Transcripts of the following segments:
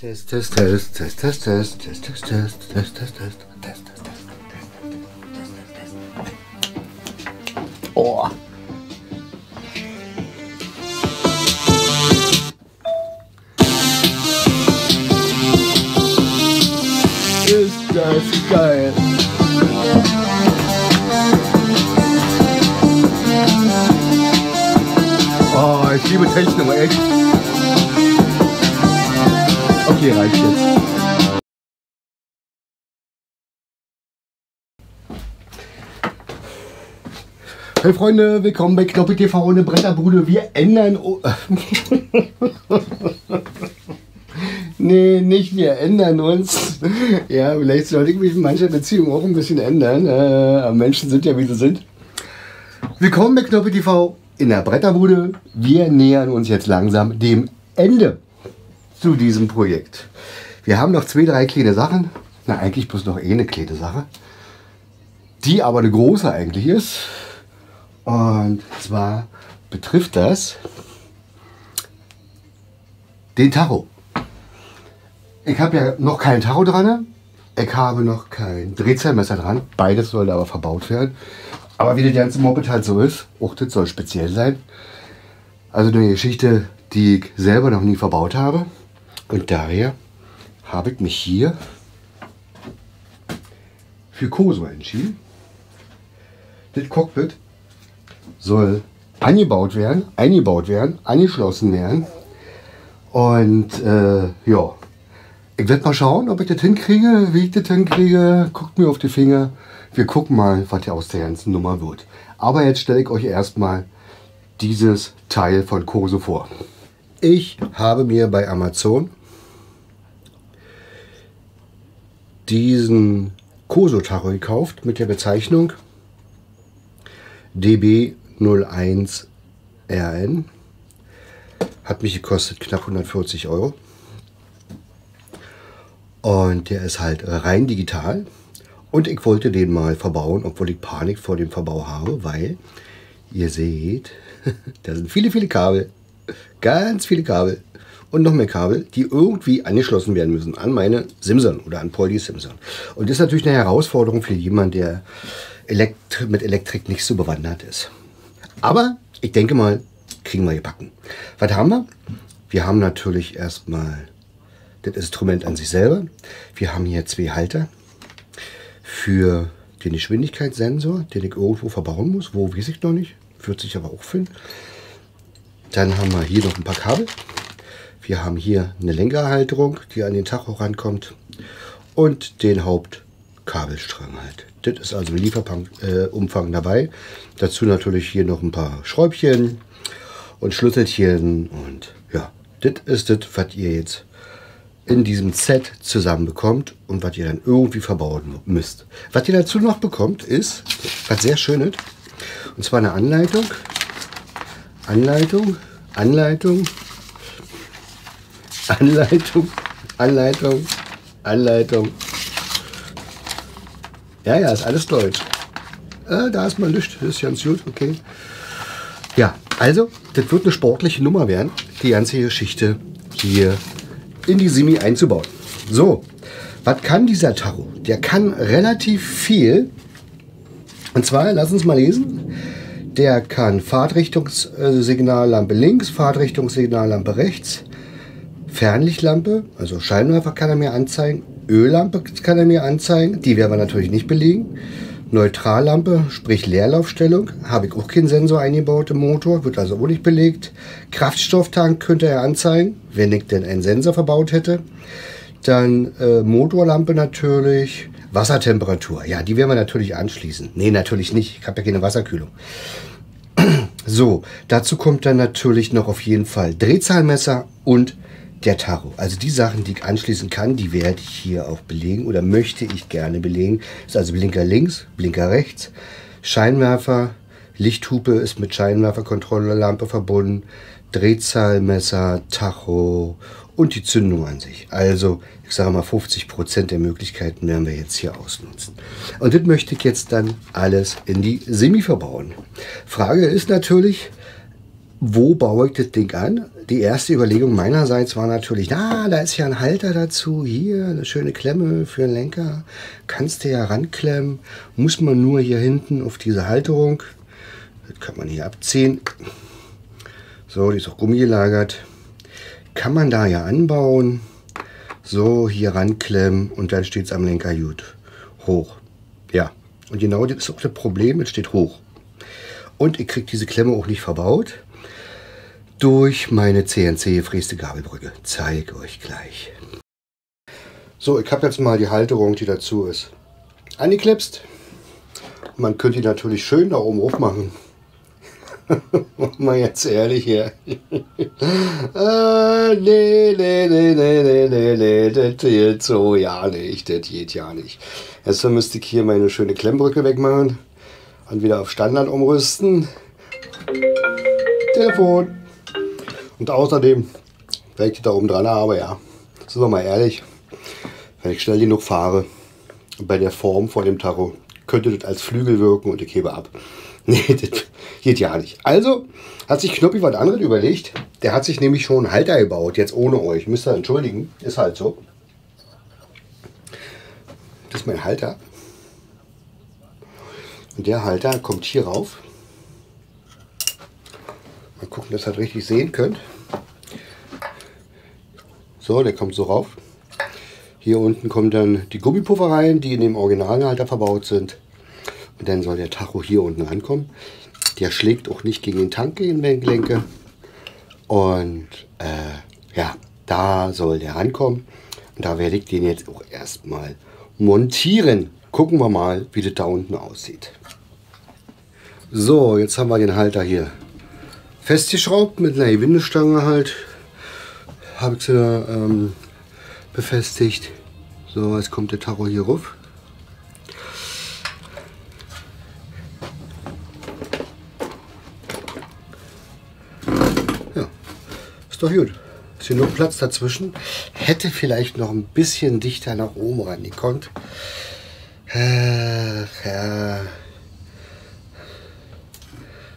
Test. Boah. Ist das geil. Oh, ich liebe Techno, echt. Okay, reicht jetzt. Hey Freunde, willkommen bei Knoppe TV ohne Bretterbude. Wir ändern... Nee, nicht wir ändern uns. Ja, vielleicht sollte ich mich in mancher Beziehung auch ein bisschen ändern. Menschen sind ja, wie sie sind. Willkommen bei Knoppe TV in der Bretterbude. Wir nähern uns jetzt langsam dem Ende zu diesem Projekt. Wir haben noch zwei, drei kleine Sachen. Na, eigentlich bloß noch eine kleine Sache. Die aber eine große eigentlich ist. Und zwar betrifft das den Tacho. Ich habe ja noch kein Tacho dran, ich habe noch kein Drehzahlmesser dran, beides soll aber verbaut werden. Aber wie das ganze Moped halt so ist, auch das soll speziell sein. Also eine Geschichte, die ich selber noch nie verbaut habe. Und daher habe ich mich hier für Koso entschieden. Das Cockpit soll eingebaut werden, angeschlossen werden. Und ja. Ich werde mal schauen, ob ich das hinkriege, wie ich das hinkriege. Guckt mir auf die Finger. Wir gucken mal, was hier aus der ganzen Nummer wird. Aber jetzt stelle ich euch erstmal dieses Teil von Koso vor. Ich habe mir bei Amazon diesen Koso-Tacho gekauft mit der Bezeichnung DB 01RN. Hat mich gekostet knapp 140 Euro. Und der ist halt rein digital und ich wollte den mal verbauen, obwohl ich Panik vor dem Verbau habe, weil ihr seht, da sind viele Kabel, ganz viele Kabel und noch mehr Kabel, die irgendwie angeschlossen werden müssen an meine Simson oder an Poldi Simson. Und das ist natürlich eine Herausforderung für jemanden, der mit Elektrik nicht so bewandert ist. Aber ich denke mal, kriegen wir gebacken. Was haben wir? Wir haben natürlich erstmal das Instrument an sich selber. Wir haben hier zwei Halter für den Geschwindigkeitssensor, den ich irgendwo verbauen muss. Wo, weiß ich noch nicht. Wird sich aber auch finden. Dann haben wir hier noch ein paar Kabel. Wir haben hier eine Lenkerhalterung, die an den Tacho rankommt. Und den Hauptkabelstrang halt. Das ist also im Lieferumfang dabei. Dazu natürlich hier noch ein paar Schräubchen und Schlüsselchen. Und ja, das ist das, was ihr jetzt in diesem Set zusammenbekommt und was ihr dann irgendwie verbauen müsst. Was ihr dazu noch bekommt, ist was sehr Schönes. Und zwar eine Anleitung. Ja, ist alles deutsch. Da ist mal nichts, das ist ganz gut, okay. Ja, also, das wird eine sportliche Nummer werden, die ganze Geschichte hier in die Simi einzubauen. So, was kann dieser Tacho? Der kann relativ viel. Und zwar, lass uns mal lesen. Der kann Fahrtrichtungssignallampe links, Fahrtrichtungssignallampe rechts, Fernlichtlampe, also Scheinwerfer kann er mir anzeigen, Öllampe kann er mir anzeigen, die werden wir natürlich nicht belegen. Neutrallampe, sprich Leerlaufstellung, habe ich auch keinen Sensor eingebaut im Motor, wird also auch nicht belegt. Kraftstofftank könnte er anzeigen, wenn ich denn einen Sensor verbaut hätte. Dann Motorlampe natürlich, Wassertemperatur, ja, die werden wir natürlich anschließen. Nee, natürlich nicht, ich habe ja keine Wasserkühlung. So, dazu kommt dann natürlich noch auf jeden Fall Drehzahlmesser und der Tacho. Also die Sachen, die ich anschließen kann, die werde ich hier auch belegen oder möchte ich gerne belegen. Ist also Blinker links, Blinker rechts, Scheinwerfer, Lichthupe ist mit Scheinwerferkontrolllampe verbunden, Drehzahlmesser, Tacho und die Zündung an sich. Also ich sage mal 50% der Möglichkeiten werden wir jetzt hier ausnutzen. Und das möchte ich jetzt dann alles in die Semi verbauen. Frage ist natürlich, wo baue ich das Ding an? Die erste Überlegung meinerseits war natürlich, da ist ja ein Halter dazu, hier eine schöne Klemme für einen Lenker, kannst du ja ranklemmen, muss man nur hier hinten auf diese Halterung, das kann man hier abziehen, so, die ist auch gummigelagert, kann man da ja anbauen, so, hier ranklemmen und dann steht es am Lenker gut, hoch, ja, und genau das ist auch das Problem, es steht hoch und ich kriege diese Klemme auch nicht verbaut, durch meine CNC-gefräste Gabelbrücke. Zeige euch gleich. So, ich habe jetzt mal die Halterung, die dazu ist, angeklipst. Man könnte die natürlich schön da oben aufmachen. Mal jetzt ehrlich hier. Nee, das geht so ja nicht, das geht ja nicht. Erstmal müsste ich hier meine schöne Klemmbrücke wegmachen und wieder auf Standard umrüsten. Telefon. Und außerdem werde ich da oben dran, aber ja, sind wir mal ehrlich, wenn ich schnell genug fahre, bei der Form von dem Tarot, könnte das als Flügel wirken und ich hebe ab. Nee, das geht ja nicht. Also hat sich Knoppi was anderes überlegt. Der hat sich nämlich schon einen Halter gebaut, jetzt ohne euch. Müsst ihr entschuldigen, ist halt so. Das ist mein Halter. Und der Halter kommt hier rauf. Mal gucken, dass ihr das richtig sehen könnt. So, der kommt so rauf. Hier unten kommen dann die Gummipuffer rein, die in dem originalen Halter verbaut sind. Und dann soll der Tacho hier unten rankommen. Der schlägt auch nicht gegen den Tank, gegen den Lenker. Und ja, da soll der rankommen. Und da werde ich den jetzt auch erstmal montieren. Gucken wir mal, wie das da unten aussieht. So, jetzt haben wir den Halter hier festgeschraubt mit einer Gewindestange halt, habe ich sie da befestigt. So, jetzt kommt der Tacho hier ruf. Ja, ist doch gut. Ist hier nur Platz dazwischen. Hätte vielleicht noch ein bisschen dichter nach oben ran gekonnt. Ja.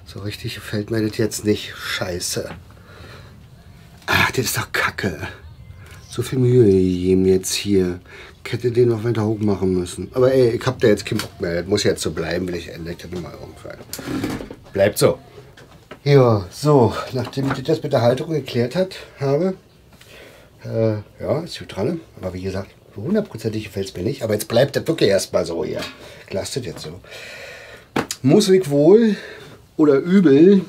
So richtig gefällt mir das jetzt nicht. Scheiße. Ach, das ist doch Kacke. So viel Mühe gegeben jetzt hier. Ich hätte den noch weiter hoch machen müssen. Aber ey, ich hab da jetzt keinen Bock mehr. Das muss jetzt so bleiben, weil ich ändere das mal irgendwann. Bleibt so. Ja, so. Nachdem ich das mit der Halterung geklärt habe, ja, ist gut dran. Aber wie gesagt, hundertprozentig gefällt es mir nicht. Aber jetzt bleibt das wirklich erstmal so hier. Ich lasse das jetzt so. Muss ich wohl oder übel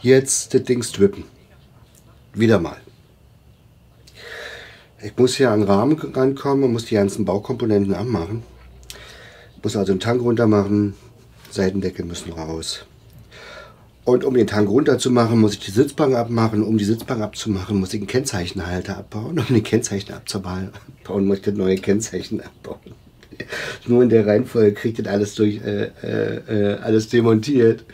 jetzt das Ding strippen. Wieder mal. Ich muss hier an den Rahmen rankommen und muss die ganzen Baukomponenten anmachen. Ich muss also den Tank runter machen, Seitendeckel müssen raus. Und um den Tank runter zu machen, muss ich die Sitzbank abmachen. Um die Sitzbank abzumachen, muss ich einen Kennzeichenhalter abbauen. Um den Kennzeichen abzubauen, muss ich das neue Kennzeichen abbauen. Nur in der Reihenfolge kriegt das alles durch, alles demontiert.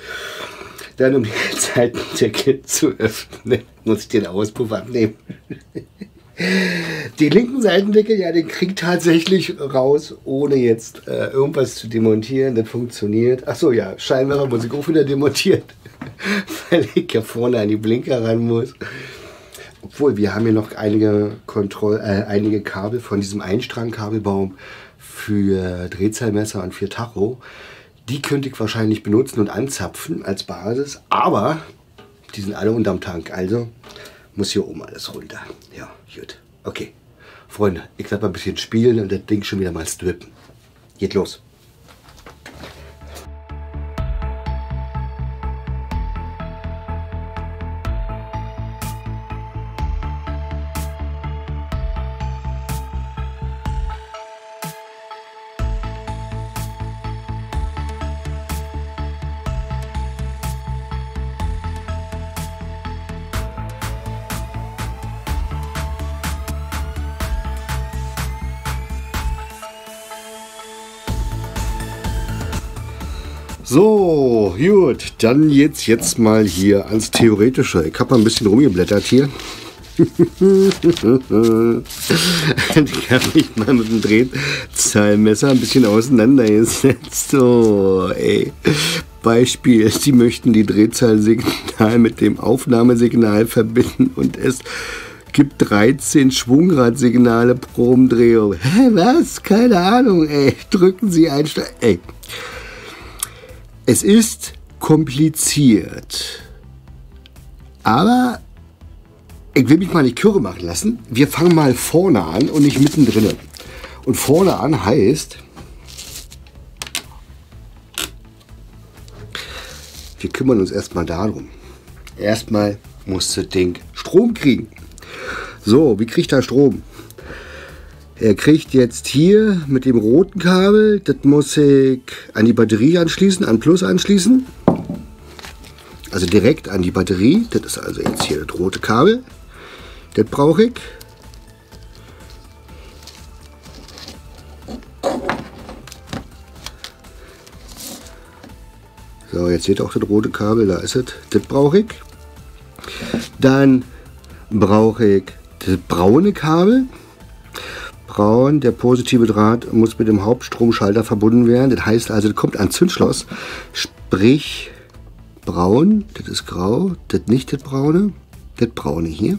Dann, um die Seitendeckel zu öffnen, muss ich den Auspuff abnehmen. Den linken Seitendeckel, ja, den kriege ich tatsächlich raus, ohne jetzt irgendwas zu demontieren. Das funktioniert. Achso, ja, Scheinwerfer muss ich auch wieder demontieren, weil ich ja vorne an die Blinker ran muss. Obwohl, wir haben hier noch einige Kabel von diesem Einstrang-Kabelbaum für Drehzahlmesser und für Tacho. Die könnte ich wahrscheinlich benutzen und anzapfen als Basis, aber die sind alle unterm Tank, also muss hier oben alles runter. Ja, gut. Okay, Freunde, ich werde mal ein bisschen spielen und das Ding schon wieder mal strippen. Geht los. So, gut, dann jetzt mal hier ans Theoretische. Ich habe mal ein bisschen rumgeblättert hier. Ich habe mich mal mit dem Drehzahlmesser ein bisschen auseinandergesetzt. So, ey. Beispiel, Sie möchten die Drehzahlsignal mit dem Aufnahmesignal verbinden und es gibt 13 Schwungradsignale pro Umdrehung. Hä, was? Keine Ahnung, ey. Drücken Sie ein... Ey. Es ist kompliziert. Aber ich will mich mal nicht kirre machen lassen. Wir fangen mal vorne an und nicht mittendrin. Und vorne an heißt... Wir kümmern uns erstmal darum. Erstmal muss das Ding Strom kriegen. So, wie kriegt er Strom? Er kriegt jetzt hier mit dem roten Kabel, das muss ich an die Batterie anschließen, an Plus anschließen. Also direkt an die Batterie. Das ist also jetzt hier das rote Kabel. Das brauche ich. So, jetzt seht ihr auch das rote Kabel, da ist es. Das brauche ich. Dann brauche ich das braune Kabel. Braun, der positive Draht muss mit dem Hauptstromschalter verbunden werden. Das heißt also, das kommt an Zündschloss. Sprich, braun, das ist grau, das nicht das braune hier.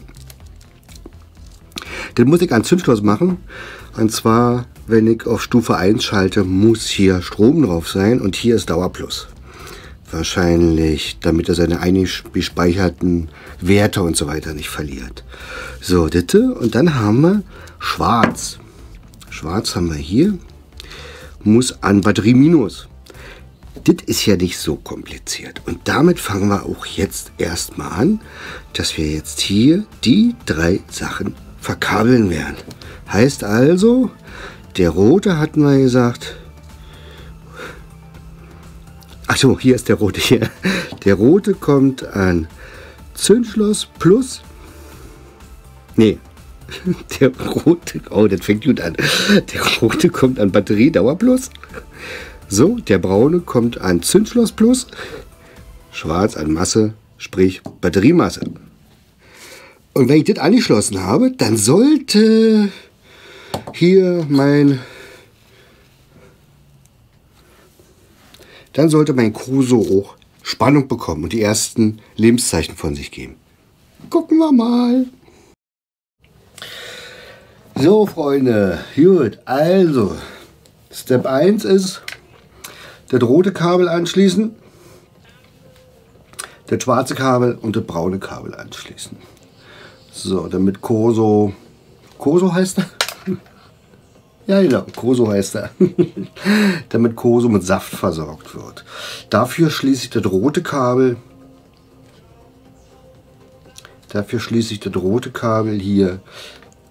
Das muss ich an Zündschloss machen. Und zwar, wenn ich auf Stufe 1 schalte, muss hier Strom drauf sein und hier ist Dauerplus. Wahrscheinlich, damit er seine eingespeicherten Werte und so weiter nicht verliert. So, bitte. Und dann haben wir schwarz. Schwarz haben wir hier. Muss an Batterie minus. Das ist ja nicht so kompliziert. Und damit fangen wir auch jetzt erstmal an, dass wir jetzt hier die drei Sachen verkabeln werden. Heißt also, der rote hatten wir gesagt... Achso, hier ist der rote hier. Der rote kommt an Zündschloss plus. Nee, der rote. Oh, das fängt gut an. Der rote kommt an Batterie Dauer plus. So, der braune kommt an Zündschloss plus. Schwarz an Masse, sprich Batteriemasse. Und wenn ich das angeschlossen habe, dann sollte hier mein. Dann sollte mein Koso auch Spannung bekommen und die ersten Lebenszeichen von sich geben. Gucken wir mal. So, Freunde, gut, also, Step 1 ist, das rote Kabel anschließen, das schwarze Kabel und das braune Kabel anschließen. So, damit Koso, Koso heißt er? Ja, genau, Koso heißt er, damit Koso mit Saft versorgt wird. Dafür schließe ich das rote Kabel, hier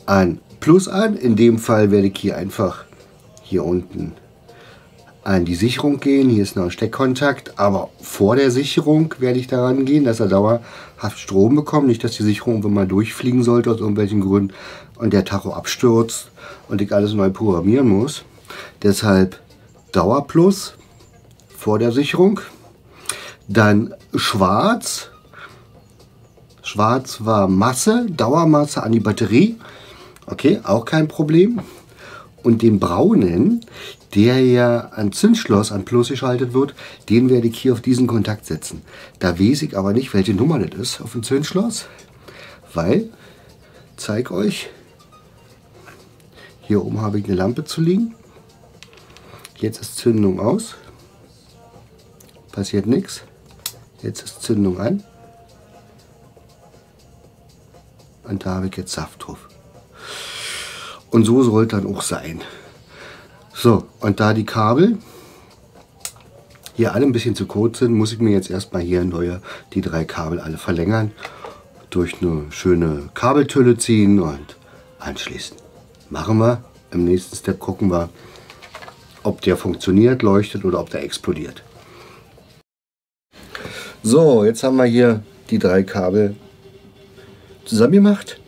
an Plus an. In dem Fall werde ich hier einfach hier unten an die Sicherung gehen. Hier ist noch ein Steckkontakt, aber vor der Sicherung werde ich daran gehen, dass er dauerhaft Strom bekommt. Nicht, dass die Sicherung wenn man durchfliegen sollte aus irgendwelchen Gründen und der Tacho abstürzt und ich alles neu programmieren muss. Deshalb Dauerplus vor der Sicherung. Dann schwarz. Schwarz war Masse, Dauermasse an die Batterie. Okay, auch kein Problem. Und den braunen, der ja an Zündschloss, an Plus geschaltet wird, den werde ich hier auf diesen Kontakt setzen. Da weiß ich aber nicht, welche Nummer das ist auf dem Zündschloss, weil, zeig euch, hier oben habe ich eine Lampe zu liegen. Jetzt ist Zündung aus. Passiert nichts. Jetzt ist Zündung an. Und da habe ich jetzt Saft drauf. Und so soll es dann auch sein. So, und da die Kabel hier alle ein bisschen zu kurz sind, muss ich mir jetzt erstmal hier neue, die drei Kabel alle verlängern. Durch eine schöne Kabeltülle ziehen und anschließen. Machen wir. Im nächsten Step gucken wir, ob der funktioniert, leuchtet oder ob der explodiert. So, jetzt haben wir hier die drei Kabel zusammen gemacht.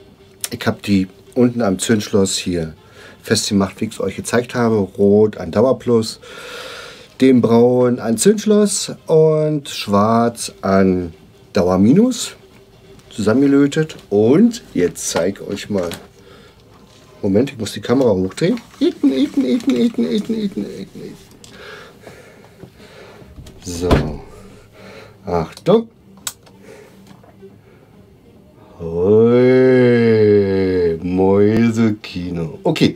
Ich habe die unten am Zündschloss hier festgemacht, wie ich es euch gezeigt habe. Rot an Dauerplus, den braun an Zündschloss und schwarz an Dauerminus. Zusammengelötet und jetzt zeige ich euch mal. Moment, ich muss die Kamera hochdrehen. So. Achtung. Hui, Mäusekino. Okay,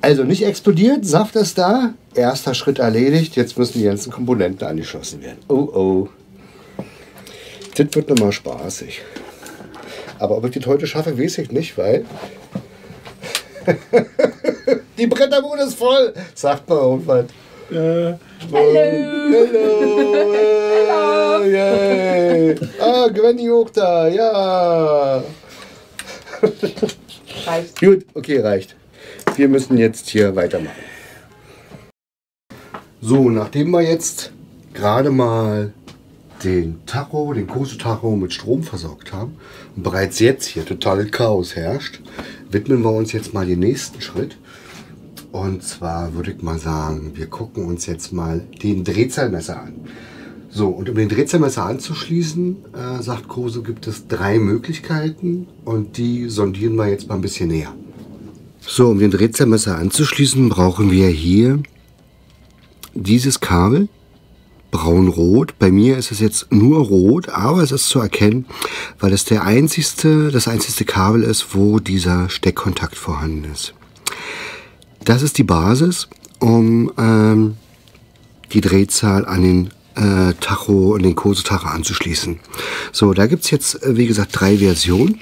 also nicht explodiert, Saft ist da. Erster Schritt erledigt. Jetzt müssen die ganzen Komponenten angeschlossen werden. Oh, oh. Das wird nochmal spaßig. Aber ob ich das heute schaffe, weiß ich nicht, weil die Bretterbude ist voll. Sagt mal irgendwas. Hallo. Hallo. Yay. Ah, Gwenny auch da. Ja. Reicht. Gut, okay, reicht. Wir müssen jetzt hier weitermachen. So, nachdem wir jetzt gerade mal den Tacho, den Koso-Tacho mit Strom versorgt haben und bereits jetzt hier total Chaos herrscht, widmen wir uns jetzt mal den nächsten Schritt. Und zwar würde ich mal sagen, wir gucken uns jetzt mal den Drehzahlmesser an. So, und um den Drehzahlmesser anzuschließen, sagt Koso, gibt es 3 Möglichkeiten und die sondieren wir jetzt mal ein bisschen näher. So, um den Drehzahlmesser anzuschließen, brauchen wir hier dieses Kabel. Braun-rot. Bei mir ist es jetzt nur rot, aber es ist zu erkennen, weil es das einzigste Kabel ist, wo dieser Steckkontakt vorhanden ist. Das ist die Basis, um die Drehzahl an den Tacho und den Koso-Tacho anzuschließen. So, da gibt es jetzt, wie gesagt, 3 Versionen.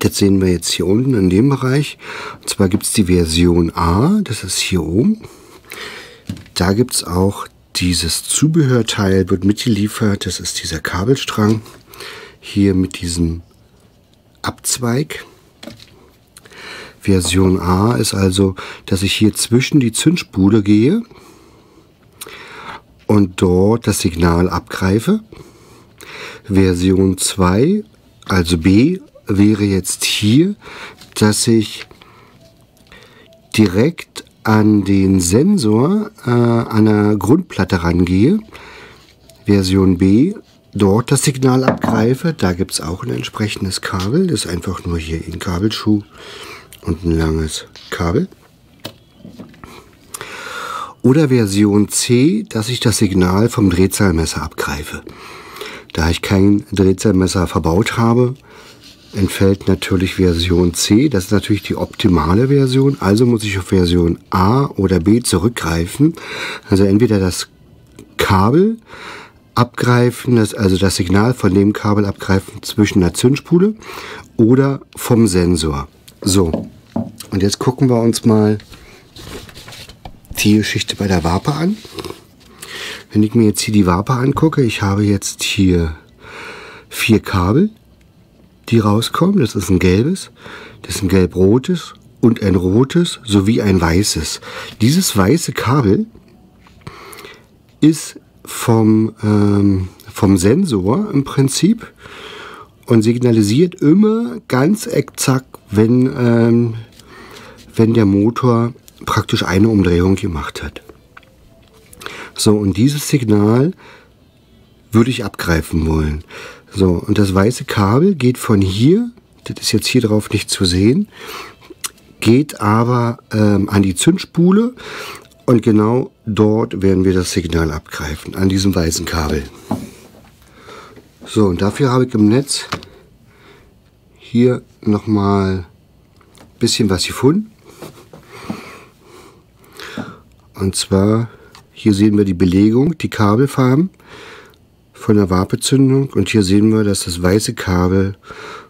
Das sehen wir jetzt hier unten in dem Bereich. Und zwar gibt es die Version A, das ist hier oben. Da gibt es auch dieses Zubehörteil, wird mitgeliefert, das ist dieser Kabelstrang hier mit diesem Abzweig. Version A ist also, dass ich hier zwischen die Zündspule gehe und dort das Signal abgreife. Version 2, also B, wäre jetzt hier, dass ich direkt an den Sensor an der Grundplatte rangehe. Version B, dort das Signal abgreife. Da gibt es auch ein entsprechendes Kabel. Das ist einfach nur hier ein Kabelschuh und ein langes Kabel. Oder Version C, dass ich das Signal vom Drehzahlmesser abgreife. Da ich kein Drehzahlmesser verbaut habe, entfällt natürlich Version C. Das ist natürlich die optimale Version. Also muss ich auf Version A oder B zurückgreifen. Also entweder das Kabel abgreifen, also das Signal von dem Kabel abgreifen zwischen der Zündspule oder vom Sensor. So, und jetzt gucken wir uns mal die Geschichte bei der Wape an. Wenn ich mir jetzt hier die Wape angucke, ich habe jetzt hier 4 Kabel, die rauskommen. Das ist ein gelbes, das ist ein gelb-rotes und ein rotes sowie ein weißes. Dieses weiße Kabel ist vom Sensor im Prinzip und signalisiert immer ganz exakt, wenn der Motor praktisch eine Umdrehung gemacht hat. So, und dieses Signal würde ich abgreifen wollen. So, und das weiße Kabel geht von hier, das ist jetzt hier drauf nicht zu sehen, geht aber an die Zündspule und genau dort werden wir das Signal abgreifen, an diesem weißen Kabel. So, und dafür habe ich im Netz hier nochmal ein bisschen was gefunden. Und zwar, hier sehen wir die Belegung, die Kabelfarben von der Wapezündung, und hier sehen wir, dass das weiße Kabel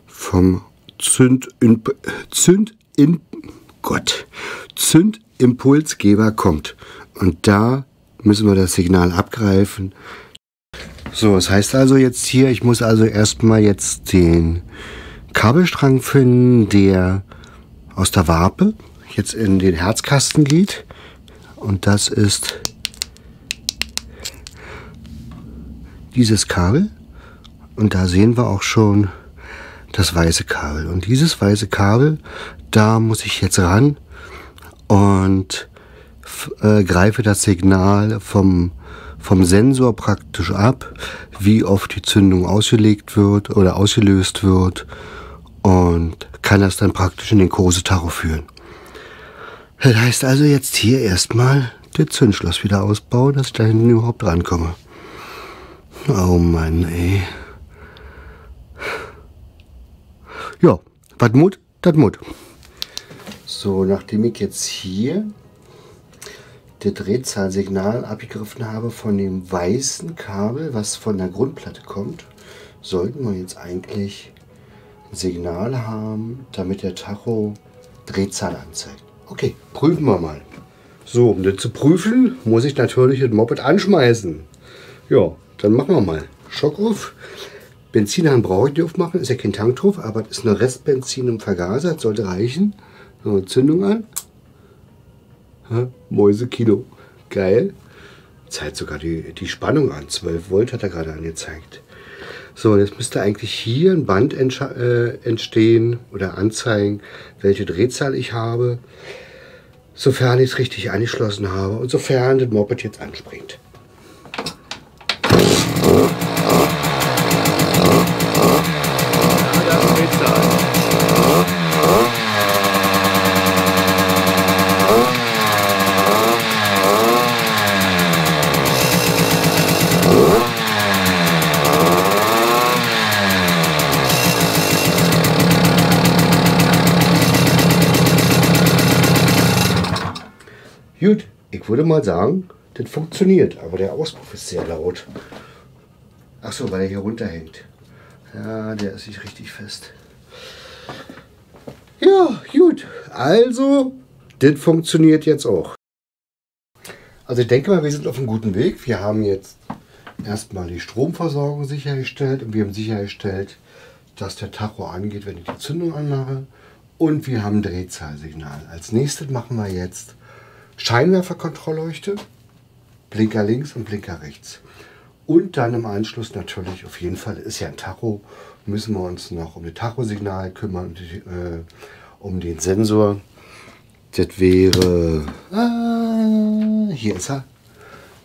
vom Zündimpulsgeber kommt. Und da müssen wir das Signal abgreifen. So, das heißt also jetzt hier, ich muss also erstmal jetzt den Kabelstrang finden, der aus der Wape jetzt in den Herzkasten geht. Und das ist dieses Kabel. Und da sehen wir auch schon das weiße Kabel. Und dieses weiße Kabel, da muss ich jetzt ran und greife das Signal vom Sensor praktisch ab, wie oft die Zündung ausgelegt wird oder ausgelöst wird, und kann das dann praktisch in den Koso-Tacho führen. Das heißt also jetzt hier erstmal das Zündschloss wieder ausbauen, dass ich da hinten überhaupt rankomme. Oh Mann, ey. Ja, was Mut, das Mut. So, nachdem ich jetzt hier das Drehzahlsignal abgegriffen habe von dem weißen Kabel, was von der Grundplatte kommt, sollten wir jetzt eigentlich ein Signal haben, damit der Tacho Drehzahl anzeigt. Okay, prüfen wir mal. So, um das zu prüfen, muss ich natürlich das Moped anschmeißen. Ja, dann machen wir mal. Schockruf. Benzinhahn brauche ich nicht aufmachen, ist ja kein Tanktrumpf, aber das ist eine Restbenzin im Vergaser, das sollte reichen. So, Zündung an. Ha, Mäusekino. Geil. Zeigt sogar die Spannung an. 12 Volt hat er gerade angezeigt. So, jetzt müsste eigentlich hier ein Band entstehen oder anzeigen, welche Drehzahl ich habe, sofern ich es richtig angeschlossen habe und sofern das Moped jetzt anspringt. Gut, ich würde mal sagen, das funktioniert, aber der Auspuff ist sehr laut. Ach so, weil er hier runterhängt. Ja, der ist nicht richtig fest. Ja, gut, also, das funktioniert jetzt auch. Also ich denke mal, wir sind auf einem guten Weg. Wir haben jetzt erstmal die Stromversorgung sichergestellt und wir haben sichergestellt, dass der Tacho angeht, wenn ich die Zündung anmache. Und wir haben ein Drehzahlsignal. Als nächstes machen wir jetzt Scheinwerferkontrollleuchte, Blinker links und Blinker rechts. Und dann im Anschluss natürlich, auf jeden Fall ist ja ein Tacho, müssen wir uns noch um das Tachosignal kümmern, um den Sensor. Das wäre, hier ist er.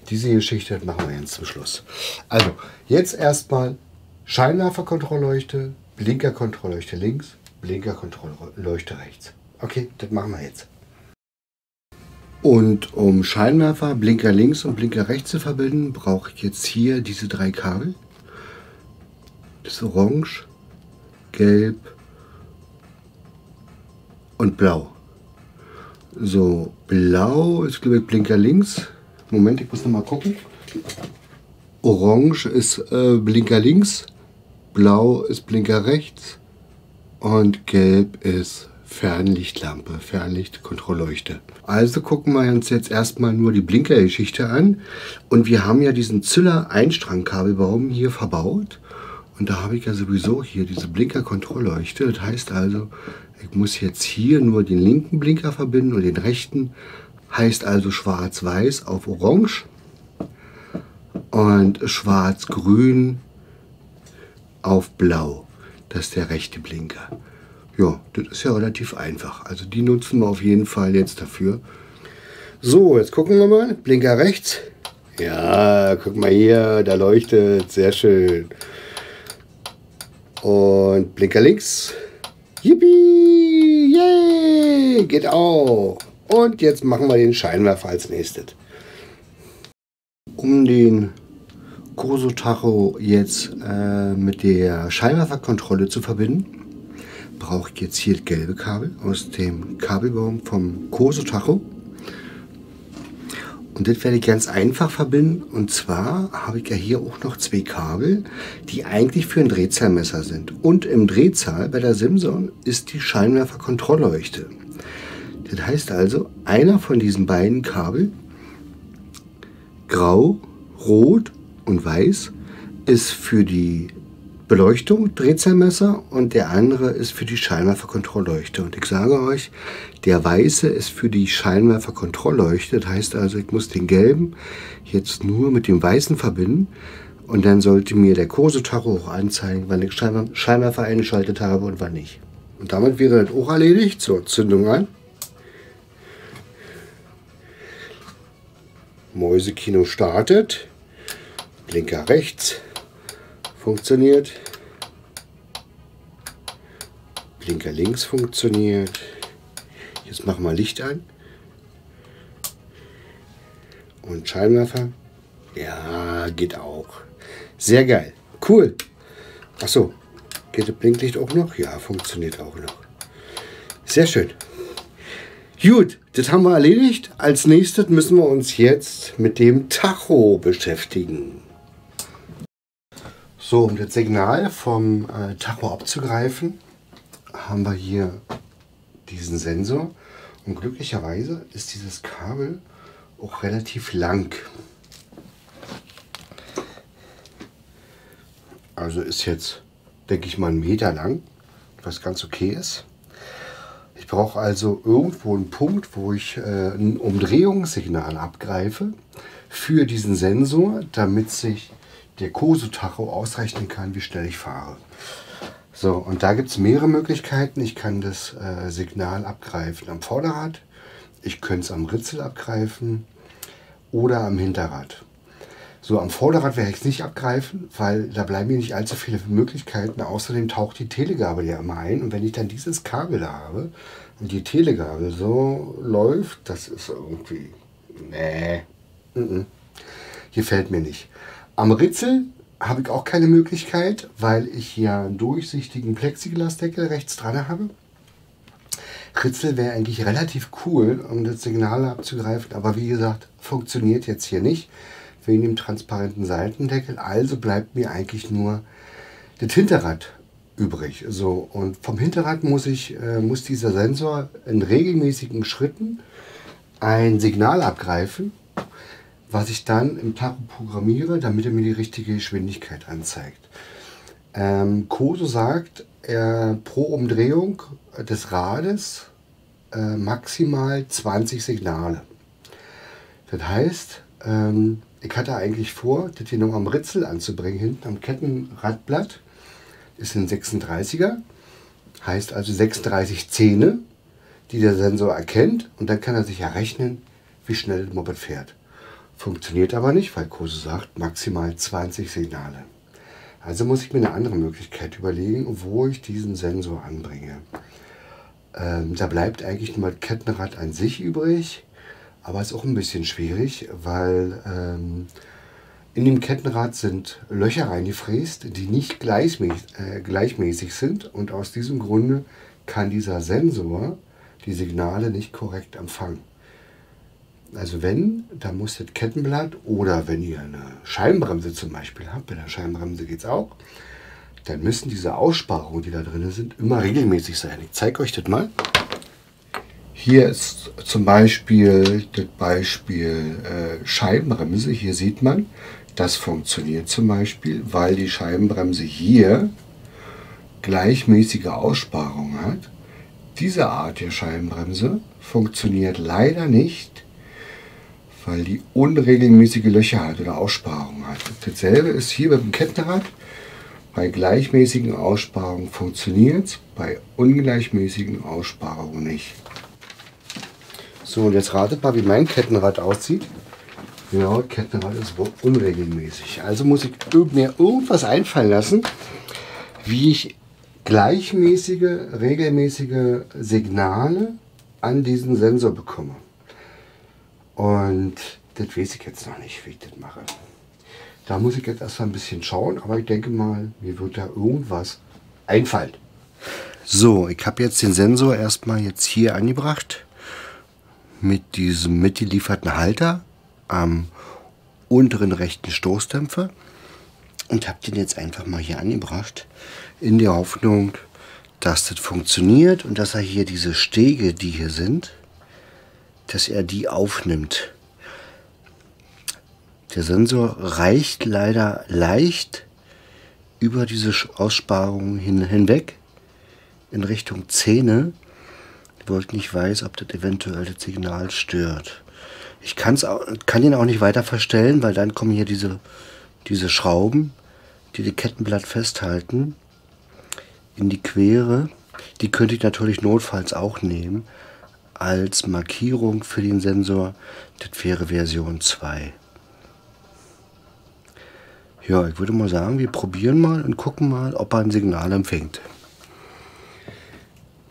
Diese Geschichte machen wir jetzt zum Schluss. Also, jetzt erstmal Scheinwerferkontrollleuchte, Blinkerkontrollleuchte links, Blinkerkontrollleuchte rechts. Okay, das machen wir jetzt. Und um Scheinwerfer, Blinker links und Blinker rechts zu verbinden, brauche ich jetzt hier diese drei Kabel. Das Orange, Gelb und Blau. So, Blau ist, glaube ich, Blinker links. Moment, ich muss noch mal gucken. Orange ist Blinker links, Blau ist Blinker rechts und Gelb ist Fernlichtlampe, Fernlichtkontrollleuchte. Also gucken wir uns jetzt erstmal nur die Blinkergeschichte an. Und wir haben ja diesen Züller-Einstrang-Kabelbaum hier verbaut. Und da habe ich ja sowieso hier diese Blinkerkontrollleuchte. Das heißt also, ich muss jetzt hier nur den linken Blinker verbinden und den rechten. Heißt also schwarz-weiß auf orange und schwarz-grün auf blau. Das ist der rechte Blinker. Ja, das ist ja relativ einfach. Also die nutzen wir auf jeden Fall jetzt dafür. So, jetzt gucken wir mal. Blinker rechts. Ja, guck mal hier, da leuchtet. Sehr schön. Und Blinker links. Yippie! Yay! Geht auch. Und jetzt machen wir den Scheinwerfer als nächstes. Um den Koso-Tacho jetzt mit der Scheinwerferkontrolle zu verbinden, brauche ich jetzt hier das gelbe Kabel aus dem Kabelbaum vom Koso-Tacho. Und das werde ich ganz einfach verbinden. Und zwar habe ich ja hier auch noch zwei Kabel, die eigentlich für ein Drehzahlmesser sind. Und im Drehzahl bei der Simson ist die Scheinwerferkontrollleuchte. Das heißt also, einer von diesen beiden Kabel, grau, rot und weiß, ist für die Beleuchtung, Drehzahlmesser, und der andere ist für die Scheinwerferkontrollleuchte. Und ich sage euch, der weiße ist für die Scheinwerferkontrollleuchte. Das heißt also, ich muss den gelben jetzt nur mit dem weißen verbinden. Und dann sollte mir der Koso-Tacho auch anzeigen, wann ich Scheinwerfer eingeschaltet habe und wann nicht. Und damit wäre das auch erledigt. So, Zündung an. Mäusekino startet. Blinker rechts. Funktioniert. Blinker links funktioniert. Jetzt machen wir Licht an. Und Scheinwerfer. Ja, geht auch. Sehr geil. Cool. Achso, geht das Blinklicht auch noch? Ja, funktioniert auch noch. Sehr schön. Gut, das haben wir erledigt. Als nächstes müssen wir uns jetzt mit dem Tacho beschäftigen. So, um das Signal vom Tacho abzugreifen, haben wir hier diesen Sensor. Und glücklicherweise ist dieses Kabel auch relativ lang. Also ist jetzt, denke ich mal, 1 Meter lang, was ganz okay ist. Ich brauche also irgendwo einen Punkt, wo ich ein Umdrehungssignal abgreife für diesen Sensor, damit sich der Koso-Tacho ausrechnen kann, wie schnell ich fahre. So, und da gibt es mehrere Möglichkeiten. Ich kann das Signal abgreifen am Vorderrad, ich könnte es am Ritzel abgreifen oder am Hinterrad. So, am Vorderrad werde ich es nicht abgreifen, weil da bleiben mir nicht allzu viele Möglichkeiten. Außerdem taucht die Telegabel ja immer ein. Und wenn ich dann dieses Kabel habe und die Telegabel so läuft, das ist irgendwie... Nee. Gefällt mir nicht. Am Ritzel habe ich auch keine Möglichkeit, weil ich hier einen durchsichtigen Plexiglasdeckel rechts dran habe. Ritzel wäre eigentlich relativ cool, um das Signal abzugreifen. Aber wie gesagt, funktioniert jetzt hier nicht. Wegen dem transparenten Seitendeckel, also bleibt mir eigentlich nur das Hinterrad übrig. So, und vom Hinterrad muss dieser Sensor in regelmäßigen Schritten ein Signal abgreifen, was ich dann im Tacho programmiere, damit er mir die richtige Geschwindigkeit anzeigt. Koso sagt, pro Umdrehung des Rades maximal 20 Signale. Das heißt, ich hatte eigentlich vor, das hier noch am Ritzel anzubringen, hinten am Kettenradblatt. Ist ein 36er, heißt also 36 Zähne, die der Sensor erkennt. Und dann kann er sich errechnen, wie schnell das Moped fährt. Funktioniert aber nicht, weil Koso sagt, maximal 20 Signale. Also muss ich mir eine andere Möglichkeit überlegen, wo ich diesen Sensor anbringe. Da bleibt eigentlich nur das Kettenrad an sich übrig. Aber ist auch ein bisschen schwierig, weil in dem Kettenrad sind Löcher reingefräst, die nicht gleichmäßig sind. Und aus diesem Grunde kann dieser Sensor die Signale nicht korrekt empfangen. Also wenn, dann muss das Kettenblatt oder wenn ihr eine Scheibenbremse zum Beispiel habt, bei der Scheibenbremse geht es auch, dann müssen diese Aussparungen, die da drin sind, immer regelmäßig sein. Ich zeige euch das mal. Hier ist zum Beispiel das Beispiel Scheibenbremse. Hier sieht man, das funktioniert zum Beispiel, weil die Scheibenbremse hier gleichmäßige Aussparungen hat. Diese Art der Scheibenbremse funktioniert leider nicht, weil die unregelmäßige Löcher hat oder Aussparungen hat. Dasselbe ist hier beim Kettenrad. Bei gleichmäßigen Aussparungen funktioniert es, bei ungleichmäßigen Aussparungen nicht. So, und jetzt ratet mal, wie mein Kettenrad aussieht. Ja, Kettenrad ist unregelmäßig. Also muss ich mir irgendwas einfallen lassen, wie ich gleichmäßige, regelmäßige Signale an diesen Sensor bekomme. Und das weiß ich jetzt noch nicht, wie ich das mache. Da muss ich jetzt erstmal ein bisschen schauen, aber ich denke mal, mir wird da irgendwas einfallen. So, ich habe jetzt den Sensor erstmal jetzt hier angebracht. Mit diesem mitgelieferten Halter am unteren rechten Stoßdämpfer und habe den jetzt einfach mal hier angebracht in der Hoffnung, dass das funktioniert und dass er hier diese Stege, die hier sind, dass er die aufnimmt. Der Sensor reicht leider leicht über diese Aussparungen hinweg in Richtung Zähne, wo ich nicht weiß, ob das eventuell das Signal stört. Ich kann ihn auch nicht weiter verstellen, weil dann kommen hier diese Schrauben, die das Kettenblatt festhalten, in die Quere. Die könnte ich natürlich notfalls auch nehmen als Markierung für den Sensor. Das wäre Version 2. Ja, ich würde mal sagen, wir probieren mal und gucken mal, ob er ein Signal empfängt.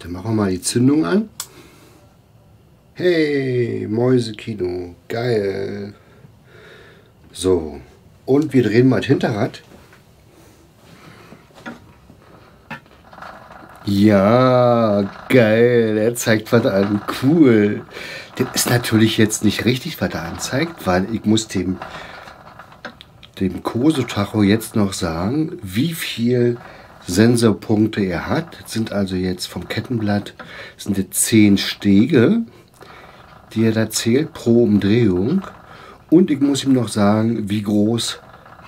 Dann machen wir mal die Zündung an. Hey, Mäusekino, geil. So, und wir drehen mal das Hinterrad. Ja, geil, er zeigt was an, cool. Das ist natürlich jetzt nicht richtig, was er anzeigt, weil ich muss dem Koso-Tacho jetzt noch sagen, wie viel Sensorpunkte er hat. Das sind also jetzt vom Kettenblatt, das sind jetzt 10 Stege, die er da zählt pro Umdrehung. Und ich muss ihm noch sagen, wie groß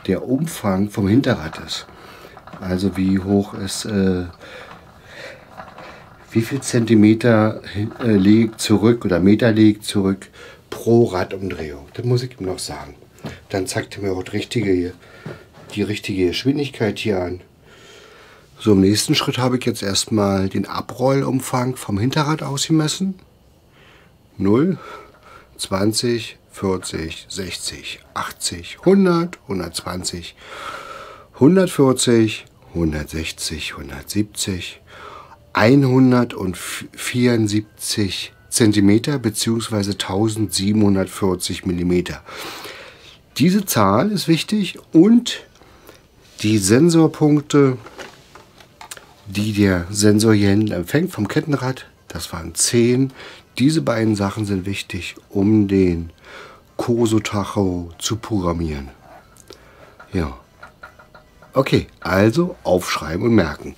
der Umfang vom Hinterrad ist. Also wie hoch es, wie viel Zentimeter liegt zurück oder Meter liegt zurück pro Radumdrehung. Das muss ich ihm noch sagen. Dann zeigt er mir auch die richtige Geschwindigkeit hier an. So, im nächsten Schritt habe ich jetzt erstmal den Abrollumfang vom Hinterrad ausgemessen. 0, 20, 40, 60, 80, 100, 120, 140, 160, 170, 174 cm bzw. 1740 mm. Diese Zahl ist wichtig und die Sensorpunkte, die der Sensor hier hinten empfängt vom Kettenrad, das waren 10. Diese beiden Sachen sind wichtig, um den Koso-Tacho zu programmieren. Ja. Okay, also aufschreiben und merken.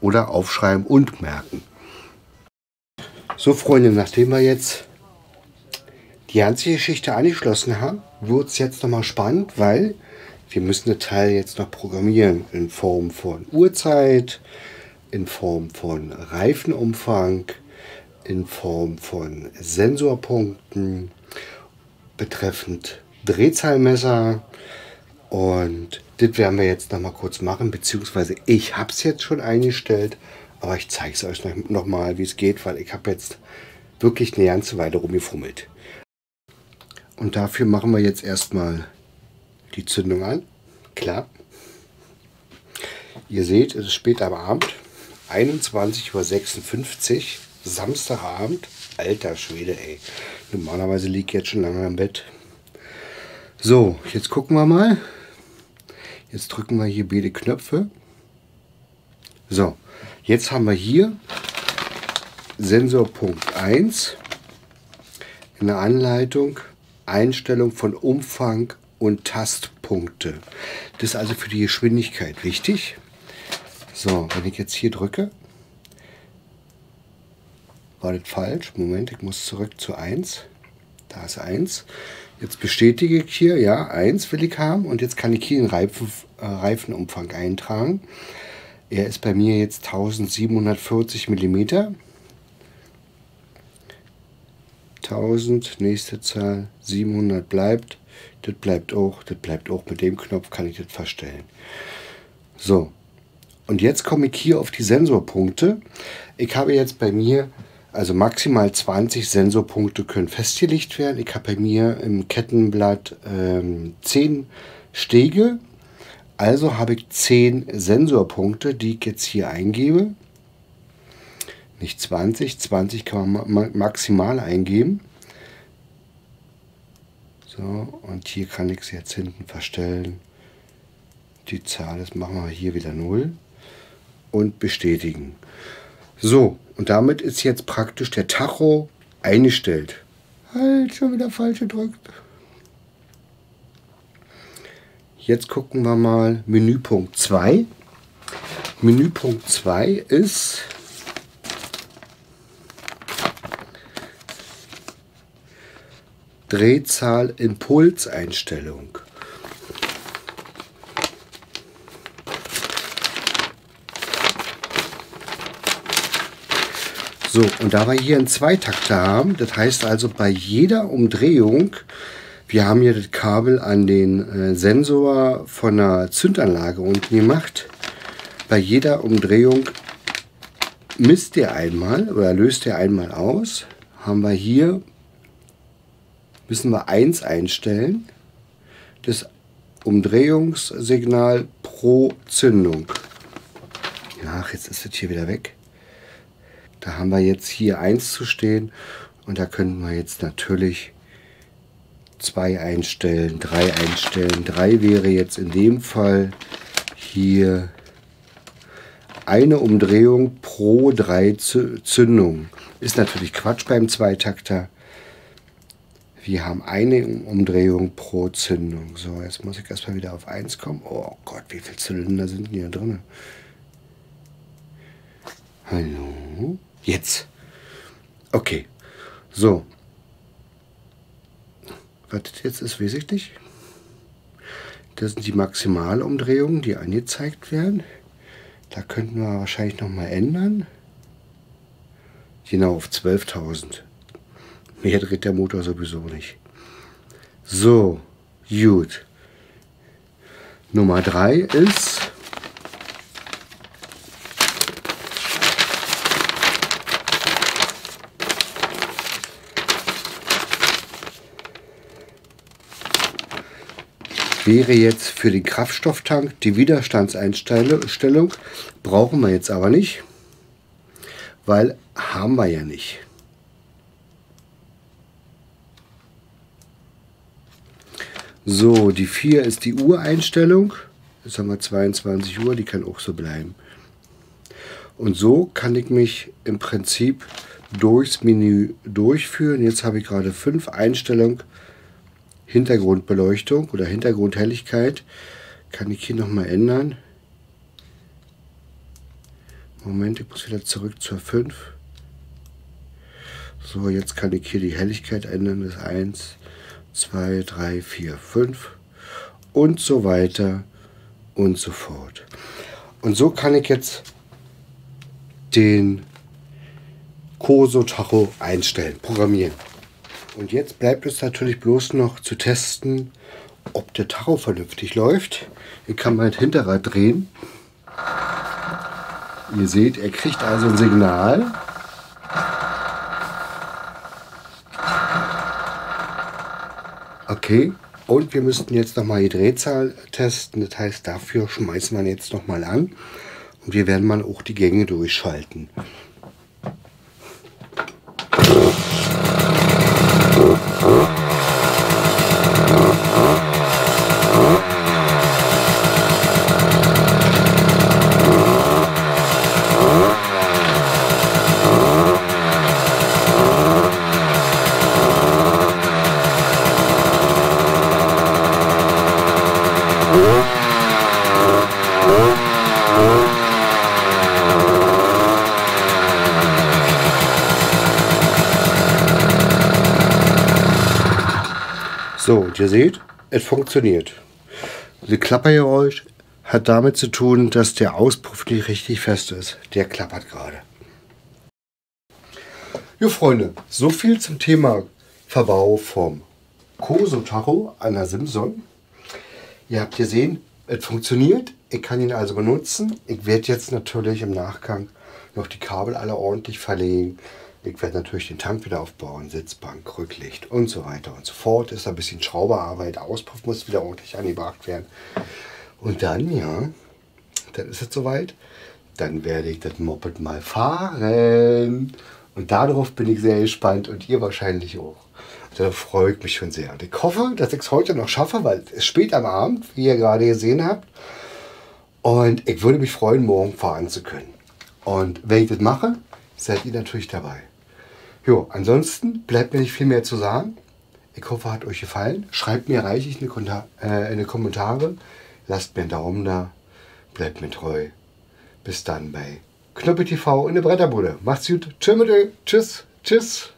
Oder aufschreiben und merken. So, Freunde, nachdem wir jetzt die ganze Geschichte angeschlossen haben, wird es jetzt nochmal spannend, weil wir müssen den Teil jetzt noch programmieren in Form von Uhrzeit, in Form von Reifenumfang, in Form von Sensorpunkten, betreffend Drehzahlmesser, und das werden wir jetzt noch mal kurz machen, beziehungsweise ich habe es jetzt schon eingestellt, aber ich zeige es euch noch mal, wie es geht, weil ich habe jetzt wirklich eine ganze Weile rumgefummelt. Und dafür machen wir jetzt erstmal die Zündung an, klar. Ihr seht, es ist spät am Abend, 21:56 Uhr. Samstagabend, alter Schwede, ey. Normalerweise liege ich jetzt schon lange im Bett. So, jetzt gucken wir mal. Jetzt drücken wir hier beide Knöpfe. So, jetzt haben wir hier Sensorpunkt 1 in der Anleitung, Einstellung von Umfang und Tastpunkte. Das ist also für die Geschwindigkeit wichtig. So, wenn ich jetzt hier drücke, war das falsch? Moment, ich muss zurück zu 1. Da ist 1. Jetzt bestätige ich hier, ja, 1 will ich haben. Und jetzt kann ich hier den Reifenumfang eintragen. Er ist bei mir jetzt 1740 mm. 1000, nächste Zahl, 700 bleibt. Das bleibt auch, Mit dem Knopf kann ich das verstellen. So. Und jetzt komme ich hier auf die Sensorpunkte. Ich habe jetzt bei mir... Also maximal 20 Sensorpunkte können festgelegt werden. Ich habe bei mir im Kettenblatt 10 Stege. Also habe ich 10 Sensorpunkte, die ich jetzt hier eingebe. Nicht 20, 20 kann man maximal eingeben. So, und hier kann ich es jetzt hinten verstellen. Die Zahl, das machen wir hier wieder 0. Und bestätigen. So, und damit ist jetzt praktisch der Tacho eingestellt. Halt, schon wieder falsch gedrückt. Jetzt gucken wir mal Menüpunkt 2. Menüpunkt 2 ist Drehzahl Impulseinstellung. So, und da wir hier einen Zweitakter haben, das heißt also bei jeder Umdrehung, wir haben hier das Kabel an den Sensor von der Zündanlage unten gemacht, bei jeder Umdrehung misst der einmal oder löst der einmal aus, haben wir hier, müssen wir 1 einstellen, das Umdrehungssignal pro Zündung. Ach, jetzt ist das hier wieder weg. Da haben wir jetzt hier 1 zu stehen und da könnten wir jetzt natürlich 2 einstellen, 3 einstellen. 3 wäre jetzt in dem Fall hier eine Umdrehung pro 3 Zündungen. Ist natürlich Quatsch beim Zweitakter. Wir haben eine Umdrehung pro Zündung. So, jetzt muss ich erstmal wieder auf 1 kommen. Oh Gott, wie viele Zylinder sind denn hier drin? Hallo? Jetzt. Okay. So. Was das jetzt ist, weiß ich nicht. Das sind die Maximalumdrehungen, die angezeigt werden. Da könnten wir wahrscheinlich nochmal ändern. Genau, auf 12.000. Mehr dreht der Motor sowieso nicht. So, gut. Nummer 3 ist... wäre jetzt für den Kraftstofftank die Widerstandseinstellung. Brauchen wir jetzt aber nicht, weil haben wir ja nicht. So, die 4 ist die Uhreinstellung. Jetzt haben wir 22 Uhr, die kann auch so bleiben. Und so kann ich mich im Prinzip durchs Menü durchführen. Jetzt habe ich gerade 5 Einstellungen. Hintergrundbeleuchtung oder Hintergrundhelligkeit kann ich hier nochmal ändern. Moment, ich muss wieder zurück zur 5. So, jetzt kann ich hier die Helligkeit ändern. Das ist 1, 2, 3, 4, 5 und so weiter und so fort. Und so kann ich jetzt den Koso-Tacho einstellen, programmieren. Und jetzt bleibt es natürlich bloß noch zu testen, ob der Tacho vernünftig läuft. Ich kann mein Hinterrad drehen. Ihr seht, er kriegt also ein Signal. Okay, und wir müssten jetzt nochmal die Drehzahl testen. Das heißt, dafür schmeißen wir jetzt nochmal an. Und wir werden mal auch die Gänge durchschalten. So, und ihr seht, es funktioniert. Das Klappergeräusch hat damit zu tun, dass der Auspuff nicht richtig fest ist. Der klappert gerade. Jo Freunde, so viel zum Thema Verbau vom Koso-Tacho an der Simson. Ihr habt gesehen, es funktioniert. Ich kann ihn also benutzen. Ich werde jetzt natürlich im Nachgang noch die Kabel alle ordentlich verlegen. Ich werde natürlich den Tank wieder aufbauen, Sitzbank, Rücklicht und so weiter und so fort. Ist ein bisschen Schrauberarbeit, Auspuff muss wieder ordentlich angebracht werden. Und dann, ja, dann ist es soweit. Dann werde ich das Moped mal fahren. Und darauf bin ich sehr gespannt und ihr wahrscheinlich auch. Da freue ich mich schon sehr. Und ich hoffe, dass ich es heute noch schaffe, weil es ist spät am Abend, wie ihr gerade gesehen habt. Und ich würde mich freuen, morgen fahren zu können. Und wenn ich das mache, seid ihr natürlich dabei. Jo, ansonsten bleibt mir nicht viel mehr zu sagen. Ich hoffe, hat euch gefallen. Schreibt mir reichlich eine Kommentare. Lasst mir einen Daumen da. Bleibt mir treu. Bis dann bei Knoppe TV in der Bretterbude. Macht's gut. Tschö mit euch. Tschüss. Tschüss.